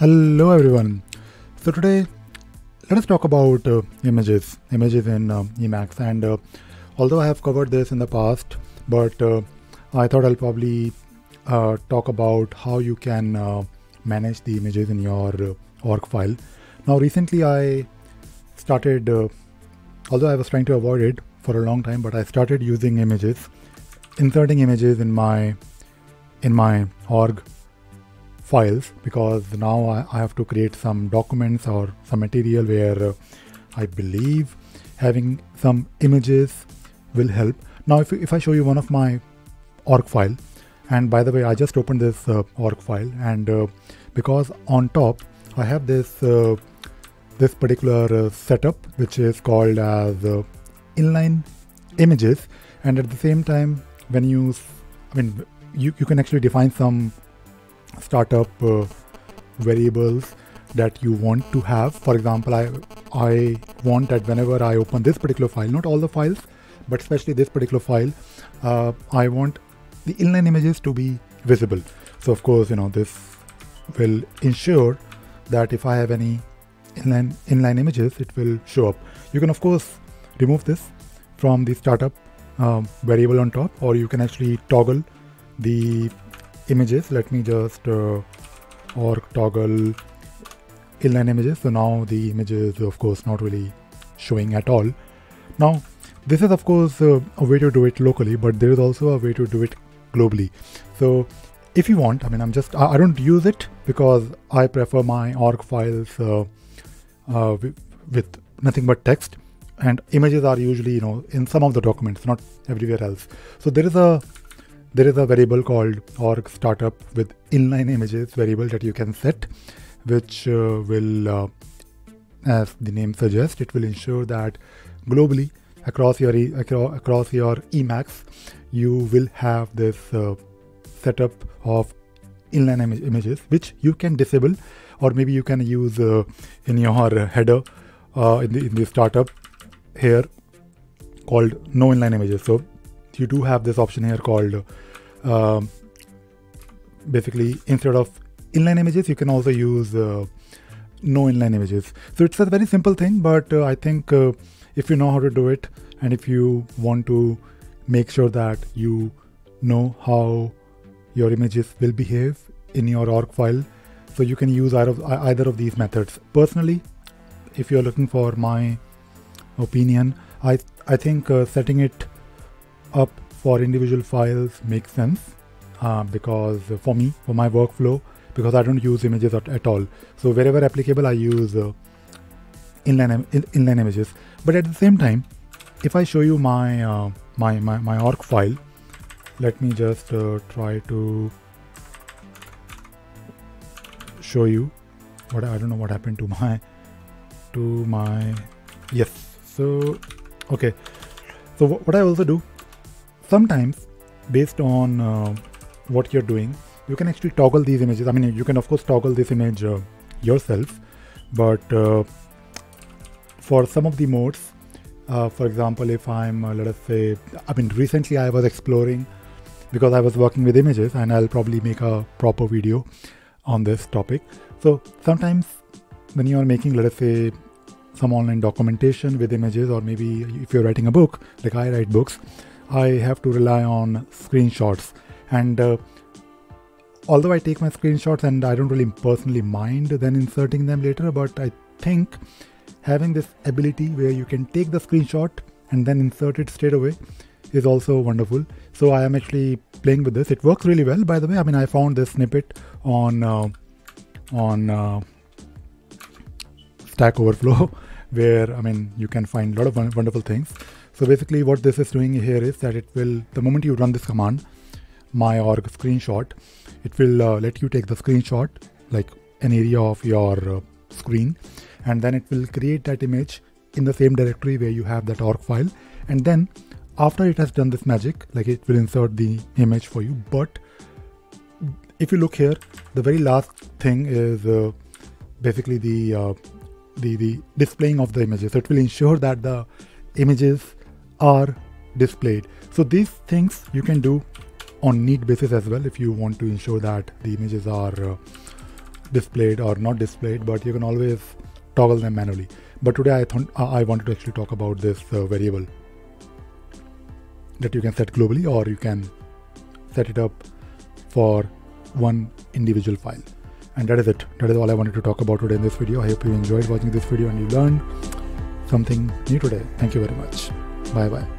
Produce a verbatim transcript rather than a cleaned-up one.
Hello everyone. So today let us talk about uh, images images in uh, Emacs, and uh, although I have covered this in the past, but uh, I thought I'll probably uh, talk about how you can uh, manage the images in your uh, org file. Now recently I started, uh, although I was trying to avoid it for a long time, but I started using images, inserting images in my in my org files, because now I, I have to create some documents or some material where uh, I believe having some images will help. Now if, if I show you one of my org file, and by the way, I just opened this uh, org file, and uh, because on top I have this uh, this particular uh, setup which is called as uh, inline images, and at the same time when you I mean you, you can actually define some startup uh, variables that you want to have. For example, I I want that whenever I open this particular file, not all the files, but especially this particular file, uh, I want the inline images to be visible. So of course, you know, this will ensure that if I have any inline inline images, it will show up. You can of course remove this from the startup um, variable on top, or you can actually toggle the images. Let me just uh, org toggle inline images. So now the image is of course not really showing at all. Now this is of course uh, a way to do it locally, but there is also a way to do it globally. So if you want, I mean, I'm just I, I don't use it because I prefer my org files uh, uh, with, with nothing but text, and images are usually, you know, in some of the documents, not everywhere else. So there is a There is a variable called org startup with inline images variable that you can set, which uh, will, uh, as the name suggests, it will ensure that globally across your e across your Emacs, you will have this uh, setup of inline im images, which you can disable, or maybe you can use uh, in your header uh, in the in the startup here called no inline images. So you do have this option here called. Uh, basically, instead of inline images, you can also use uh, no inline images. So it's a very simple thing, but uh, I think uh, if you know how to do it, and if you want to make sure that you know how your images will behave in your org file, so you can use either of, either of these methods. Personally, if you're looking for my opinion, I, I think uh, setting it up for individual files makes sense, uh, because for me, for my workflow, because I don't use images at, at all. So wherever applicable, I use uh, inline in, inline images. But at the same time, if I show you my uh, my, my my org file, let me just uh, try to show you what I don't know what happened to my to my yes. So okay. So what I also do. Sometimes, based on uh, what you're doing, you can actually toggle these images. I mean, you can of course toggle this image uh, yourself, but uh, for some of the modes, uh, for example, if I'm, uh, let us say, I mean, recently I was exploring, because I was working with images, and I'll probably make a proper video on this topic. So sometimes when you're making, let us say, some online documentation with images, or maybe if you're writing a book, like I write books, I have to rely on screenshots, and uh, although I take my screenshots and I don't really personally mind then inserting them later, but I think having this ability where you can take the screenshot and then insert it straight away is also wonderful. So I am actually playing with this. It works really well, by the way. I mean, I found this snippet on uh, on uh, Stack Overflow where, I mean, you can find a lot of wonderful things. So basically what this is doing here is that it will, the moment you run this command, my org screenshot, it will uh, let you take the screenshot, like an area of your uh, screen, and then it will create that image in the same directory where you have that org file. And then after it has done this magic, like it will insert the image for you. But if you look here, the very last thing is uh, basically the, uh, the, the displaying of the images. So it will ensure that the images are displayed. So these things you can do on need basis as well, if you want to ensure that the images are uh, displayed or not displayed, but you can always toggle them manually. But today I thought I wanted to actually talk about this uh, variable that you can set globally, or you can set it up for one individual file. And that is it. That is all I wanted to talk about today in this video. I hope you enjoyed watching this video and you learned something new today. Thank you very much. Bye bye.